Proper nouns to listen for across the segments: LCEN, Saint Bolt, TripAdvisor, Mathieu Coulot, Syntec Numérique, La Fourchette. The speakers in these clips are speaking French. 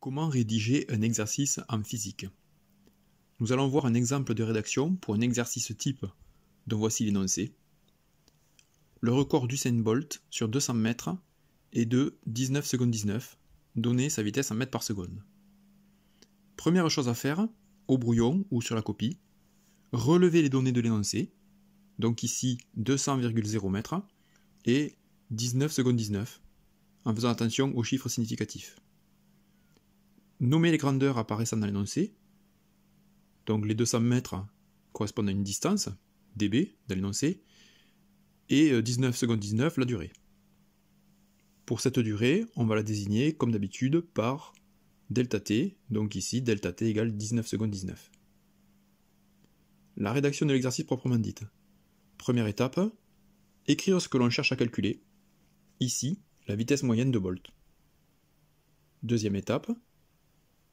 Comment rédiger un exercice en physique? Nous allons voir un exemple de rédaction pour un exercice type dont voici l'énoncé. Le record du Saint Bolt sur 200 mètres est de 19 secondes 19, donné sa vitesse en mètres par seconde. Première chose à faire, au brouillon ou sur la copie, relever les données de l'énoncé, donc ici 200,0 mètres et 19 secondes 19, en faisant attention aux chiffres significatifs. Nommer les grandeurs apparaissant dans l'énoncé, donc les 200 mètres correspondent à une distance, dB, dans l'énoncé, et 19 secondes 19, la durée. Pour cette durée, on va la désigner, comme d'habitude, par delta t, donc ici, delta t égale 19 secondes 19. La rédaction de l'exercice proprement dite. Première étape, écrire ce que l'on cherche à calculer, ici, la vitesse moyenne de Bolt. Deuxième étape,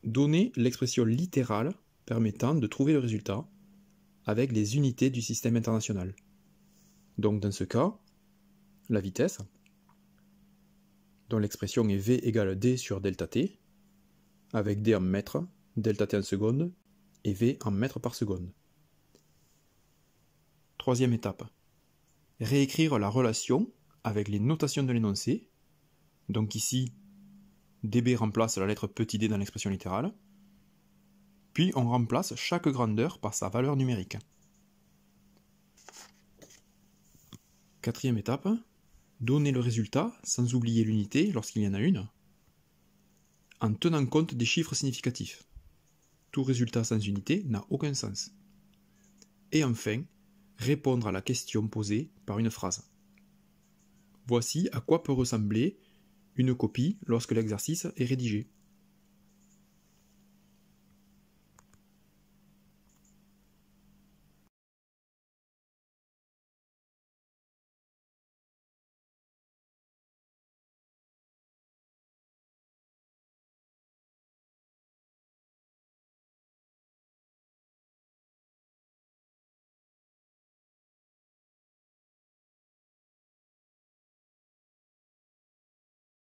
donner l'expression littérale permettant de trouver le résultat avec les unités du système international. Donc dans ce cas, la vitesse, dont l'expression est V égale D sur delta T, avec D en mètres, delta T en seconde, et V en mètres par seconde. Troisième étape, réécrire la relation avec les notations de l'énoncé, donc ici, dB remplace la lettre petit d dans l'expression littérale, puis on remplace chaque grandeur par sa valeur numérique. Quatrième étape, donner le résultat sans oublier l'unité lorsqu'il y en a une, en tenant compte des chiffres significatifs. Tout résultat sans unité n'a aucun sens. Et enfin, répondre à la question posée par une phrase. Voici à quoi peut ressembler une copie lorsque l'exercice est rédigé.